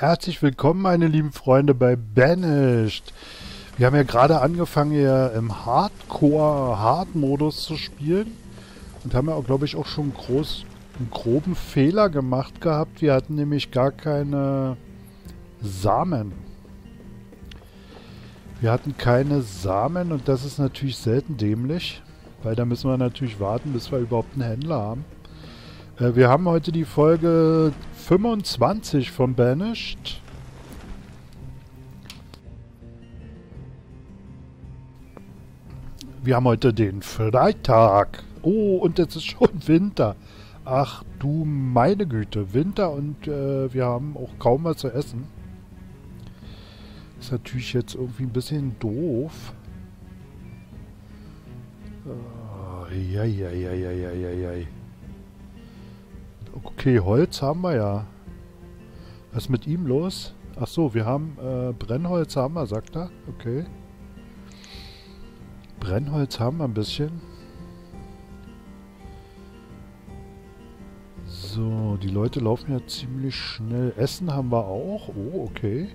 Herzlich willkommen, meine lieben Freunde, bei Banished. Wir haben ja gerade angefangen, hier im Hardcore-Hard-Modus zu spielen. Und haben ja, glaube ich, auch schon einen groben Fehler gemacht gehabt. Wir hatten nämlich gar keine Samen. Wir hatten keine Samen und das ist natürlich selten dämlich. Weil da müssen wir natürlich warten, bis wir überhaupt einen Händler haben. Wir haben heute die Folge 25 von Banished. Wir haben heute den Freitag. Oh, und jetzt ist schon Winter. Ach du meine Güte, Winter und wir haben auch kaum was zu essen. Ist natürlich jetzt irgendwie ein bisschen doof. Eieieiei. Okay, Holz haben wir ja. Was ist mit ihm los? Ach so, wir haben Brennholz haben wir, sagt er. Okay. Brennholz haben wir ein bisschen. So, die Leute laufen ja ziemlich schnell. Essen haben wir auch. Oh, okay.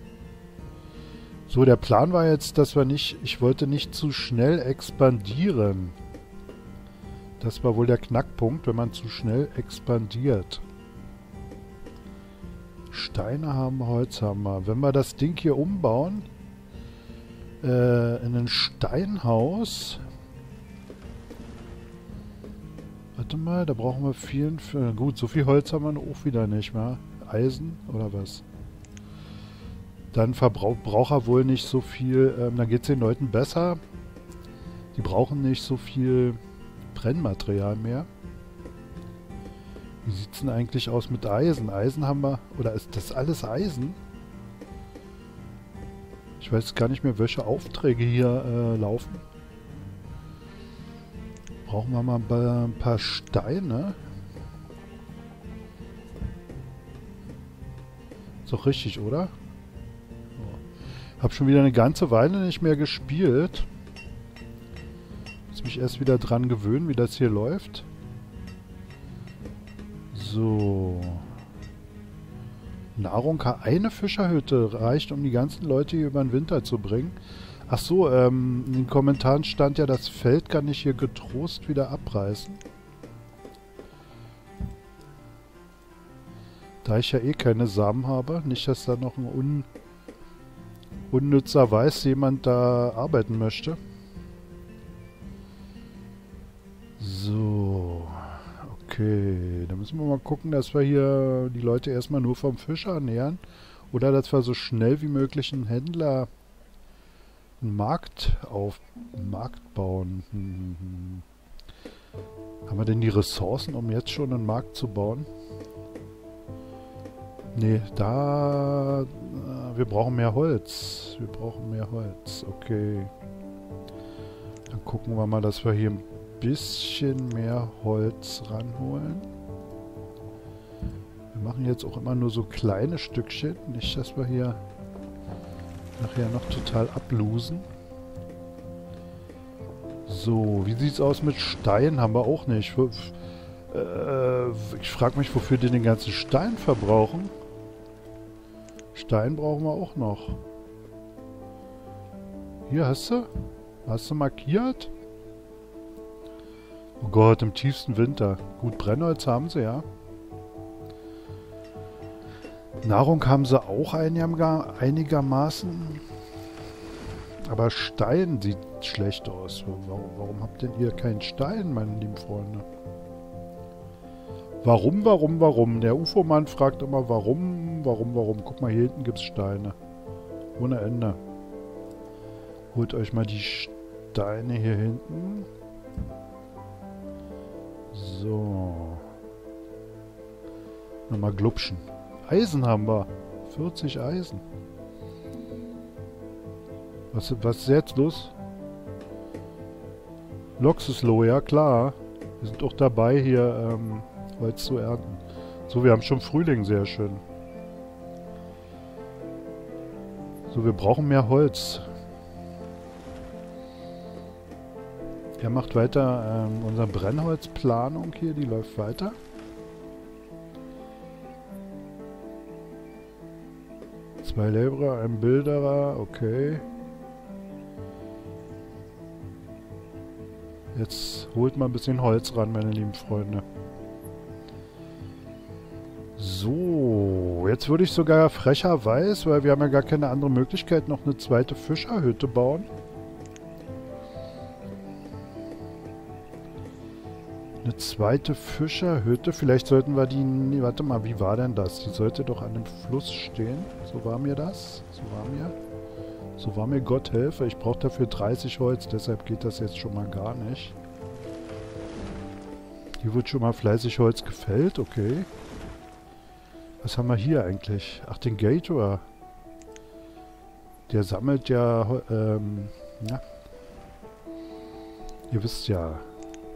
So, der Plan war jetzt, dass wir nicht... Ich wollte nicht zu schnell expandieren. Das war wohl der Knackpunkt, wenn man zu schnell expandiert. Steine haben, Holz haben wir. Wenn wir das Ding hier umbauen, in ein Steinhaus. Warte mal, da brauchen wir gut, so viel Holz haben wir auch wieder nicht mehr. Eisen oder was? Dann braucht er wohl nicht so viel. Dann geht es den Leuten besser. Die brauchen nicht so viel Brennmaterial mehr. Wie sieht es denn eigentlich aus mit Eisen? Eisen haben wir... Oder ist das alles Eisen? Ich weiß gar nicht mehr, welche Aufträge hier laufen. Brauchen wir mal ein paar Steine. Ist doch richtig, oder? Oh. Hab schon wieder eine ganze Weile nicht mehr gespielt. Mich erst wieder dran gewöhnen, wie das hier läuft. So. Nahrung, eine Fischerhütte reicht, um die ganzen Leute hier über den Winter zu bringen. Ach so, in den Kommentaren stand ja, das Feld kann ich hier getrost wieder abreißen. Da ich ja eh keine Samen habe, nicht, dass da noch ein unnützer Weiß jemand da arbeiten möchte. So, okay, da müssen wir mal gucken, dass wir hier die Leute erstmal nur vom Fisch ernähren oder dass wir so schnell wie möglich einen Händler, einen Markt bauen. Haben wir denn die Ressourcen, um jetzt schon einen Markt zu bauen? Ne, wir brauchen mehr Holz. Wir brauchen mehr Holz, okay. Dann gucken wir mal, dass wir hier ein bisschen mehr Holz ranholen. Wir machen jetzt auch immer nur so kleine Stückchen, nicht, dass wir hier nachher noch total ablosen. So, wie sieht's aus mit Stein? Haben wir auch nicht. Ich frage mich, wofür die den ganzen Stein verbrauchen. Stein brauchen wir auch noch. Hier, hast du? Hast du markiert? Oh Gott, im tiefsten Winter. Gut, Brennholz haben sie, ja. Nahrung haben sie auch einigermaßen. Aber Stein sieht schlecht aus. Warum habt denn ihr keinen Stein, meine lieben Freunde? Warum? Der UFO-Mann fragt immer, warum? Guck mal, hier hinten gibt's Steine. Ohne Ende. Holt euch mal die Steine hier hinten. So. Nochmal glubschen. Eisen haben wir. 40 Eisen. Was ist jetzt los? Loxisloh, ja klar. Wir sind auch dabei, hier Holz zu ernten. So, wir haben schon Frühling, sehr schön. So, wir brauchen mehr Holz. Er macht weiter unsere Brennholzplanung hier, die läuft weiter. Zwei Labourer, ein Bilderer, okay. Jetzt holt mal ein bisschen Holz ran, meine lieben Freunde. So, jetzt würde ich sogar frecherweise, weil wir haben ja gar keine andere Möglichkeit, noch eine zweite Fischerhütte bauen. Eine zweite Fischerhütte. Vielleicht sollten wir die... Warte mal, wie war denn das? Die sollte doch an dem Fluss stehen. So war mir das. So war mir Gott helfe. Ich brauche dafür 30 Holz, deshalb geht das jetzt schon mal gar nicht. Hier wird schon mal fleißig Holz gefällt, okay. Was haben wir hier eigentlich? Ach, den Gator. Der sammelt ja... na. Ihr wisst ja,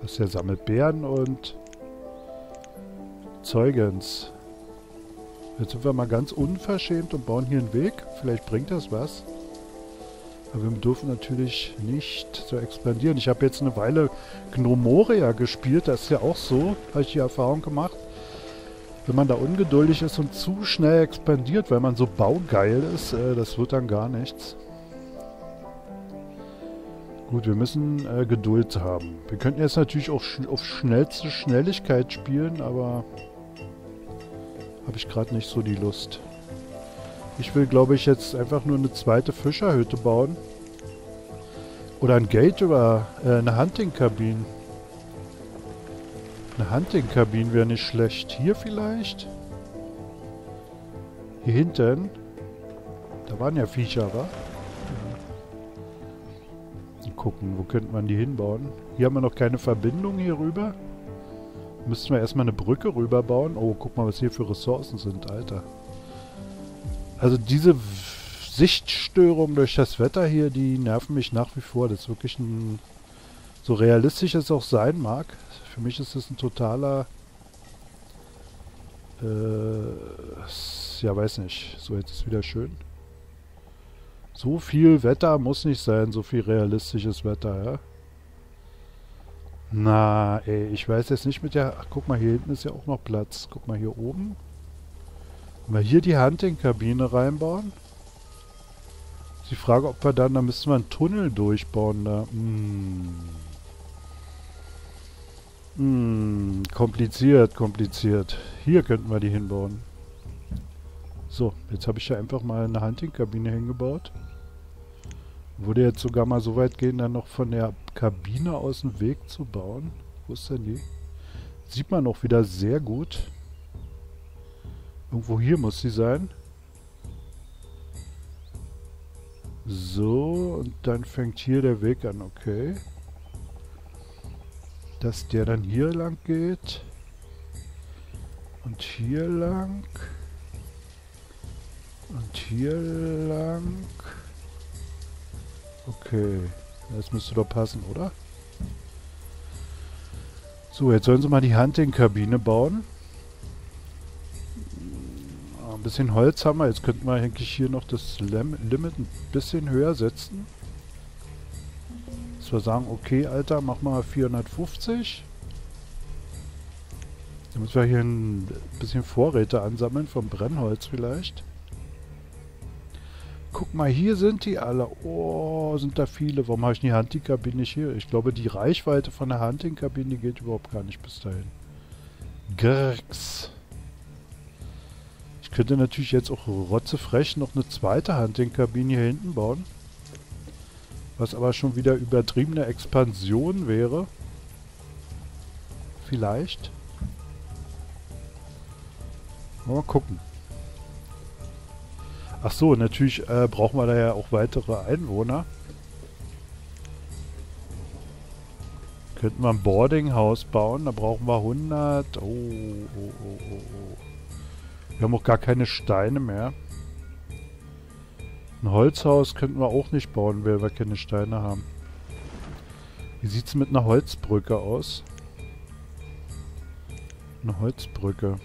was der sammelt. Beeren und... Zeugens. Jetzt sind wir mal ganz unverschämt und bauen hier einen Weg. Vielleicht bringt das was. Aber wir dürfen natürlich nicht so expandieren. Ich habe jetzt eine Weile Gnomoria gespielt. Das ist ja auch so. Habe ich die Erfahrung gemacht. Wenn man da ungeduldig ist und zu schnell expandiert, weil man so baugeil ist, das wird dann gar nichts. Gut, wir müssen Geduld haben. Wir könnten jetzt natürlich auch auf schnellste Schnelligkeit spielen, aber habe ich gerade nicht so die Lust. Ich will, glaube ich, jetzt einfach nur eine zweite Fischerhütte bauen. Oder ein Gate über eine Hunting-Kabine. Eine Hunting-Kabine wäre nicht schlecht. Hier vielleicht? Hier hinten? Da waren ja Viecher, wa? Ja. Gucken, wo könnte man die hinbauen? Hier haben wir noch keine Verbindung hier rüber. Müssten wir erstmal eine Brücke rüber bauen. Oh, guck mal, was hier für Ressourcen sind, Alter. Also diese Sichtstörungen durch das Wetter hier, die nerven mich nach wie vor. Das ist wirklich ein... So realistisch es auch sein mag, für mich ist es ein totaler, ja, weiß nicht. So, jetzt ist wieder schön. So viel Wetter muss nicht sein, so viel realistisches Wetter, ja. Na, ey, ich weiß jetzt nicht mit der... Ach, guck mal, hier hinten ist ja auch noch Platz. Guck mal, hier oben. Mal hier die Hunting-Kabine reinbauen. Ist die Frage, ob wir dann... Da müssen wir einen Tunnel durchbauen, da. Kompliziert, kompliziert. Hier könnten wir die hinbauen. So, jetzt habe ich ja einfach mal eine Hunting-Kabine hingebaut. Würde jetzt sogar mal so weit gehen, dann noch von der Kabine aus den Weg zu bauen. Wo ist denn die? Sieht man auch wieder sehr gut. Irgendwo hier muss sie sein. So, und dann fängt hier der Weg an, okay. Dass der dann hier lang geht. Und hier lang. Und hier lang. Okay. Das müsste doch passen, oder? So, jetzt sollen sie mal die Hunting-Kabine bauen. Ein bisschen Holz haben wir. Jetzt könnten wir eigentlich hier noch das Limit ein bisschen höher setzen. Wir sagen, okay, Alter, mach mal 450. Dann müssen wir hier ein bisschen Vorräte ansammeln vom Brennholz vielleicht. Guck mal, hier sind die alle. Oh, sind da viele. Warum habe ich die Hunting-Kabine nicht hier? Ich glaube, die Reichweite von der Hunting-Kabine geht überhaupt gar nicht bis dahin. Grrx. Ich könnte natürlich jetzt auch rotzefrech noch eine zweite Hunting-Kabine hier hinten bauen. Was aber schon wieder übertriebene Expansion wäre. Vielleicht. Mal gucken. Ach so, natürlich brauchen wir da ja auch weitere Einwohner. Könnten wir ein Boardinghaus bauen, da brauchen wir 100. Oh. Wir haben auch gar keine Steine mehr. Ein Holzhaus könnten wir auch nicht bauen, weil wir keine Steine haben. Wie sieht es mit einer Holzbrücke aus? Eine Holzbrücke.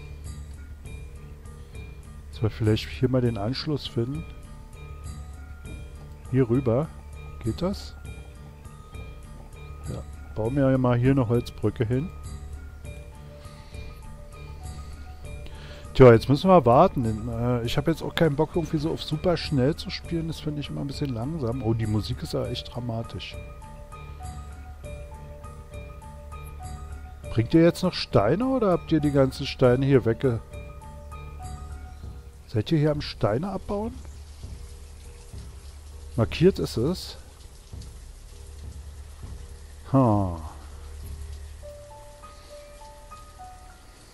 Jetzt wir vielleicht hier mal den Anschluss finden. Hier rüber. Geht das? Ja. Bauen wir mal hier eine Holzbrücke hin. Tja, jetzt müssen wir warten. Ich habe jetzt auch keinen Bock, irgendwie so auf super schnell zu spielen. Das finde ich immer ein bisschen langsam. Oh, die Musik ist ja echt dramatisch. Bringt ihr jetzt noch Steine oder habt ihr die ganzen Steine hier wegge... Seid ihr hier am Steine abbauen? Markiert ist es. Ha.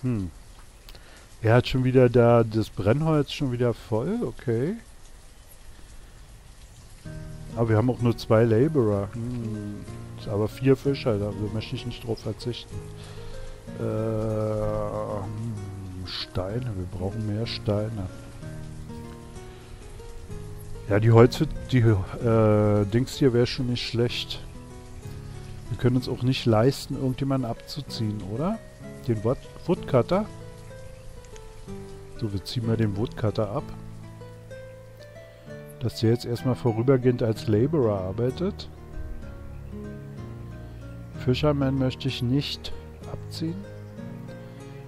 Hm. Er hat schon wieder da das Brennholz schon wieder voll, okay. Aber wir haben auch nur 2 Laborer. Hm. Aber 4 Fischer, da möchte ich nicht drauf verzichten. Steine, wir brauchen mehr Steine. Ja, die Dings hier wäre schon nicht schlecht. Wir können uns auch nicht leisten, irgendjemanden abzuziehen, oder? Den Woodcutter. So, wir ziehen mal den Woodcutter ab. Dass der jetzt erstmal vorübergehend als Laborer arbeitet. Fisherman möchte ich nicht abziehen.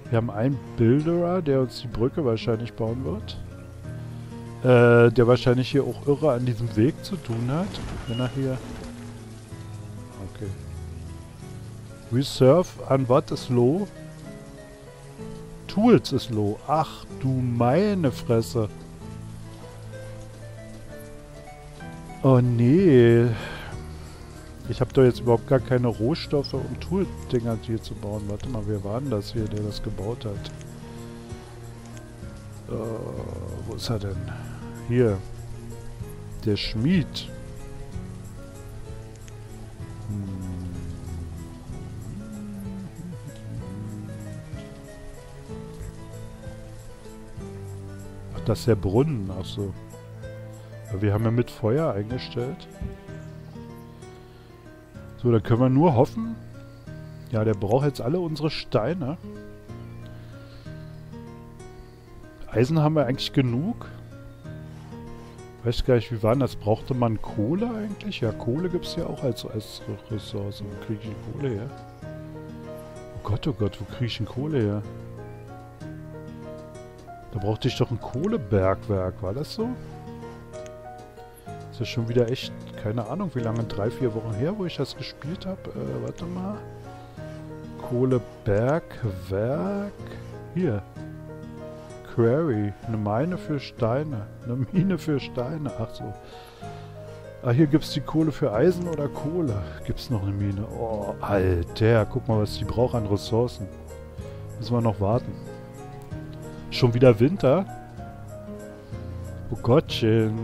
Wir haben einen Builderer, der uns die Brücke wahrscheinlich bauen wird. Der wahrscheinlich hier auch irre an diesem Weg zu tun hat. Wenn er hier... Okay. Reserve an what is low? Tools is low. Ach du meine Fresse. Oh nee. Ich habe doch jetzt überhaupt gar keine Rohstoffe, um Tool-Dinger hier zu bauen. Warte mal, wer war denn das hier, der das gebaut hat? Wo ist er denn? Hier. Der Schmied. Ach, das ist der Brunnen. Ach so. Ja, wir haben ja mit Feuer eingestellt. So, da können wir nur hoffen. Ja, der braucht jetzt alle unsere Steine. Eisen haben wir eigentlich genug. Weiß gar nicht, wie war das? Brauchte man Kohle eigentlich? Ja, Kohle gibt es ja auch als Ressource. Wo kriege ich denn Kohle her? Oh Gott, wo kriege ich denn Kohle her? Da brauchte ich doch ein Kohlebergwerk, war das so? Ist ja schon wieder echt... Keine Ahnung, wie lange, 3-4 Wochen her, wo ich das gespielt habe. Warte mal. Kohlebergwerk. Hier. Quarry. Eine Mine für Steine. Eine Mine für Steine. Ach so. Ah, hier gibt es die Kohle für Eisen oder Kohle. Gibt es noch eine Mine? Oh, Alter. Guck mal, was die braucht an Ressourcen. Müssen wir noch warten. Schon wieder Winter? Oh Gottchen.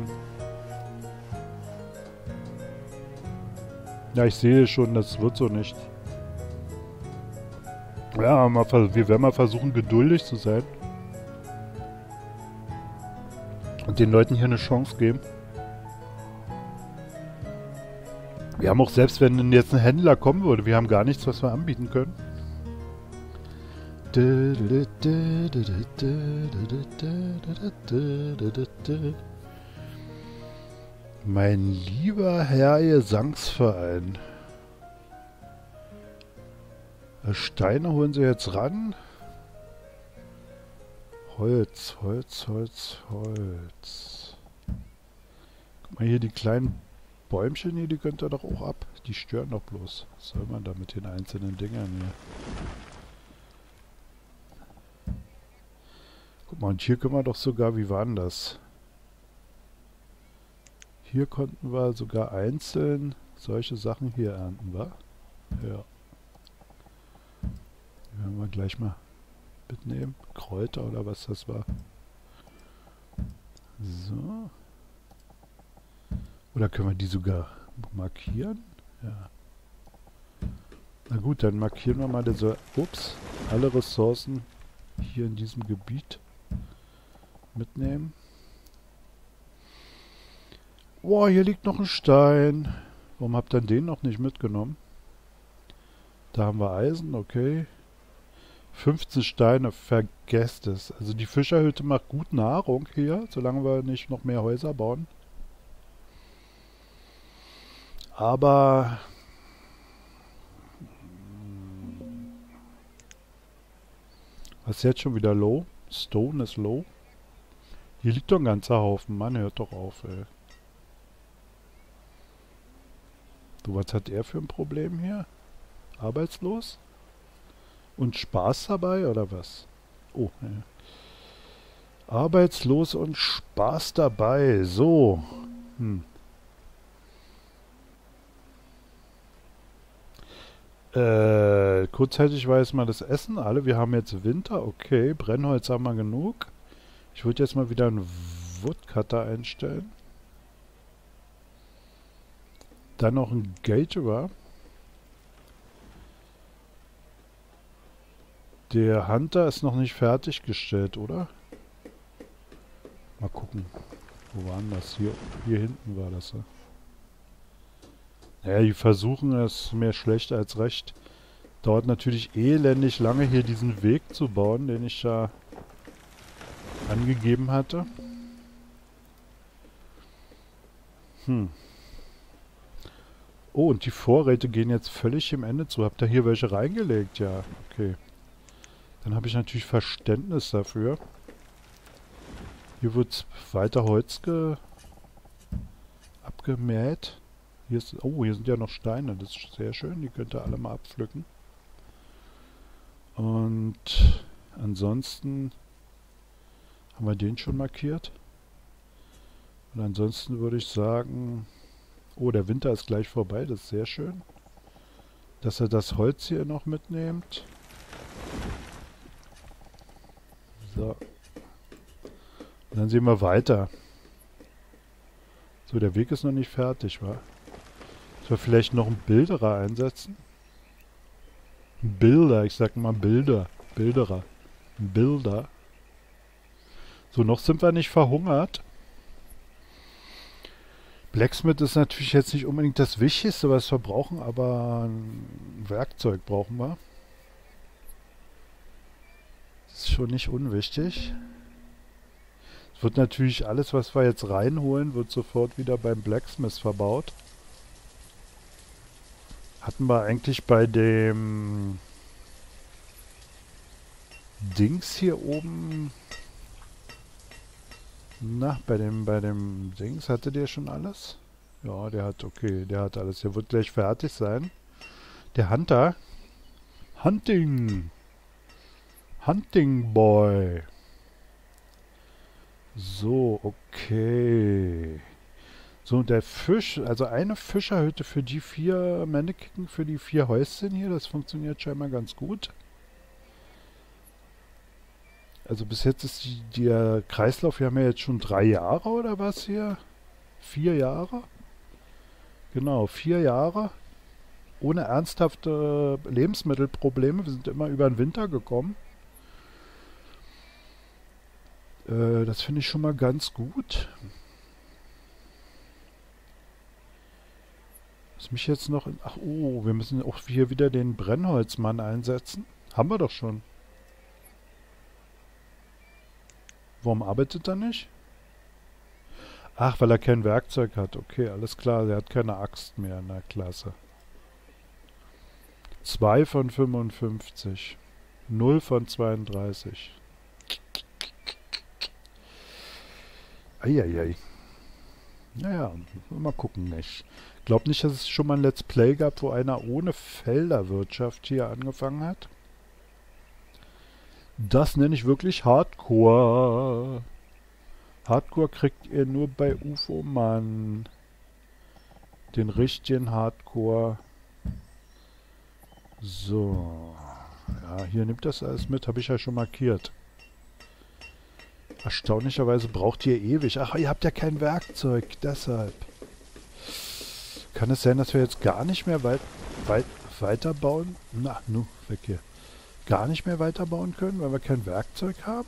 Ja, ich sehe schon, das wird so nicht. Ja, wir werden mal versuchen, geduldig zu sein. Und den Leuten hier eine Chance geben. Wir haben auch, selbst wenn jetzt ein Händler kommen würde, wir haben gar nichts, was wir anbieten können. Mein lieber Herr Gesangsverein. Steine holen sie jetzt ran. Holz, Holz, Holz, Holz. Guck mal hier, die kleinen Bäumchen hier, die könnt ihr doch auch ab. Die stören doch bloß. Was soll man da mit den einzelnen Dingern hier? Guck mal, und hier können wir doch sogar, wie war denn das? Hier konnten wir sogar einzeln solche Sachen hier ernten, wa? Ja. Die werden wir gleich mal mitnehmen. Kräuter oder was das war. So. Oder können wir die sogar markieren? Ja. Na gut, dann markieren wir mal diese, ups, alle Ressourcen hier in diesem Gebiet mitnehmen. Boah, hier liegt noch ein Stein. Warum habt ihr den noch nicht mitgenommen? Da haben wir Eisen, okay. 15 Steine, vergesst es. Also die Fischerhütte macht gut Nahrung hier, solange wir nicht noch mehr Häuser bauen. Aber... was ist jetzt schon wieder low? Stone ist low. Hier liegt doch ein ganzer Haufen. Mann, hört doch auf, ey. Du, was hat er für ein Problem hier? Arbeitslos? Und Spaß dabei, oder was? Oh, ja. Arbeitslos und Spaß dabei. So. Kurzzeitig war jetzt mal das Essen. Alle, wir haben jetzt Winter. Okay, Brennholz haben wir genug. Ich würde jetzt mal wieder einen Woodcutter einstellen. Dann noch einen Gaterer. Der Hunter ist noch nicht fertiggestellt, oder? Mal gucken. Wo waren das? Hier hinten war das. Ja, die versuchen es mehr schlecht als recht. Dauert natürlich elendig lange, hier diesen Weg zu bauen, den ich da angegeben hatte. Oh, und die Vorräte gehen jetzt völlig im Ende zu. Habt ihr hier welche reingelegt? Ja, okay. Dann habe ich natürlich Verständnis dafür. Hier wird weiter Holz abgemäht. Hier ist, oh, hier sind ja noch Steine. Das ist sehr schön. Die könnt ihr alle mal abpflücken. Und ansonsten haben wir den schon markiert. Und ansonsten würde ich sagen... Oh, der Winter ist gleich vorbei. Das ist sehr schön. Dass er das Holz hier noch mitnimmt. So. Und dann sehen wir weiter. So, der Weg ist noch nicht fertig, wa? Sollen wir vielleicht noch einen Bilderer einsetzen? Ein Bilder, ich sag mal Bilder. Bilderer. Ein Bilder. So, noch sind wir nicht verhungert. Blacksmith ist natürlich jetzt nicht unbedingt das Wichtigste, was wir brauchen, aber ein Werkzeug brauchen wir. Das ist schon nicht unwichtig. Es wird natürlich alles, was wir jetzt reinholen, wird sofort wieder beim Blacksmith verbaut. Hatten wir eigentlich bei dem Dings hier oben... Na, bei dem Dings, hatte der schon alles? Ja, der hat, okay, der hat alles. Der wird gleich fertig sein. Der Hunter. Hunting. Hunting Boy. So, okay. So, und der Fisch, also eine Fischerhütte für die 4 Mannequin, für die 4 Häuschen hier. Das funktioniert scheinbar ganz gut. Also bis jetzt ist der Kreislauf, wir haben ja jetzt schon 3 Jahre oder was hier? 4 Jahre? Genau, 4 Jahre. Ohne ernsthafte Lebensmittelprobleme. Wir sind immer über den Winter gekommen. Das finde ich schon mal ganz gut. Was mich jetzt noch... Ach, oh, wir müssen auch hier wieder den Brennholzmann einsetzen. Haben wir doch schon. Warum arbeitet er nicht? Ach, weil er kein Werkzeug hat. Okay, alles klar. Er hat keine Axt mehr in der Klasse. 2 von 55. 0 von 32. Eieiei. Naja, mal gucken nicht. Ich glaube nicht, dass es schon mal ein Let's Play gab, wo einer ohne Felderwirtschaft hier angefangen hat. Das nenne ich wirklich Hardcore. Hardcore kriegt ihr nur bei UFO, Mann. Den richtigen Hardcore. So. Ja, hier nimmt das alles mit. Habe ich ja schon markiert. Erstaunlicherweise braucht ihr ewig. Ach, ihr habt ja kein Werkzeug. Deshalb. Kann es sein, dass wir jetzt gar nicht mehr weiterbauen? Na, nu, weg hier. Gar nicht mehr weiterbauen können, weil wir kein Werkzeug haben.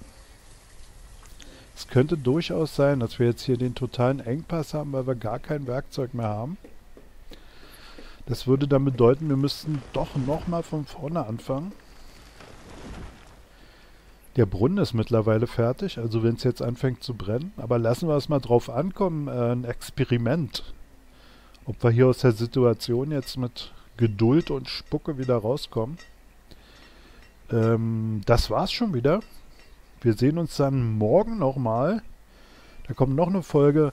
Es könnte durchaus sein, dass wir jetzt hier den totalen Engpass haben, weil wir gar kein Werkzeug mehr haben. Das würde dann bedeuten, wir müssten doch nochmal von vorne anfangen. Der Brunnen ist mittlerweile fertig, also wenn es jetzt anfängt zu brennen. Aber lassen wir es mal drauf ankommen, ein Experiment. Ob wir hier aus der Situation jetzt mit Geduld und Spucke wieder rauskommen. Das war's schon wieder. Wir sehen uns dann morgen nochmal. Da kommt noch eine Folge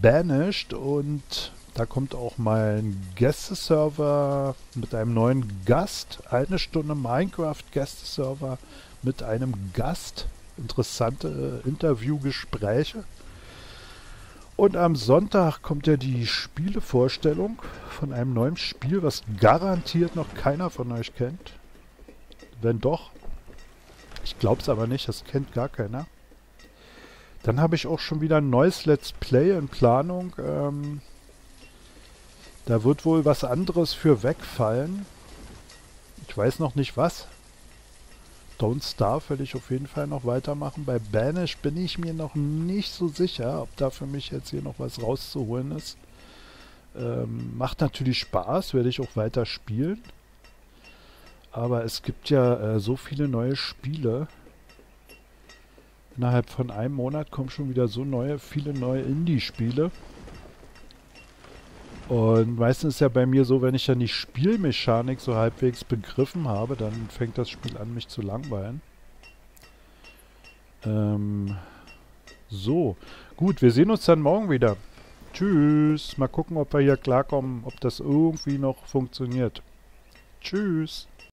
Banished und da kommt auch mein Gästeserver mit einem neuen Gast. Eine Stunde Minecraft Gästeserver mit einem Gast. Interessante Interviewgespräche. Und am Sonntag kommt ja die Spielevorstellung von einem neuen Spiel, was garantiert noch keiner von euch kennt. Wenn doch, ich glaube es aber nicht, das kennt gar keiner. Dann habe ich auch schon wieder ein neues Let's Play in Planung. Da wird wohl was anderes für wegfallen. Ich weiß noch nicht was. Don't Starve werde ich auf jeden Fall noch weitermachen. Bei Banished bin ich mir noch nicht so sicher, ob da für mich jetzt hier noch was rauszuholen ist. Macht natürlich Spaß, werde ich auch weiter spielen. Aber es gibt ja so viele neue Spiele. Innerhalb von einem Monat kommen schon wieder so viele neue Indie-Spiele. Und meistens ist ja bei mir so, wenn ich dann die Spielmechanik so halbwegs begriffen habe, dann fängt das Spiel an, mich zu langweilen. So. Gut, wir sehen uns dann morgen wieder. Tschüss. Mal gucken, ob wir hier klarkommen, ob das irgendwie noch funktioniert. Tschüss.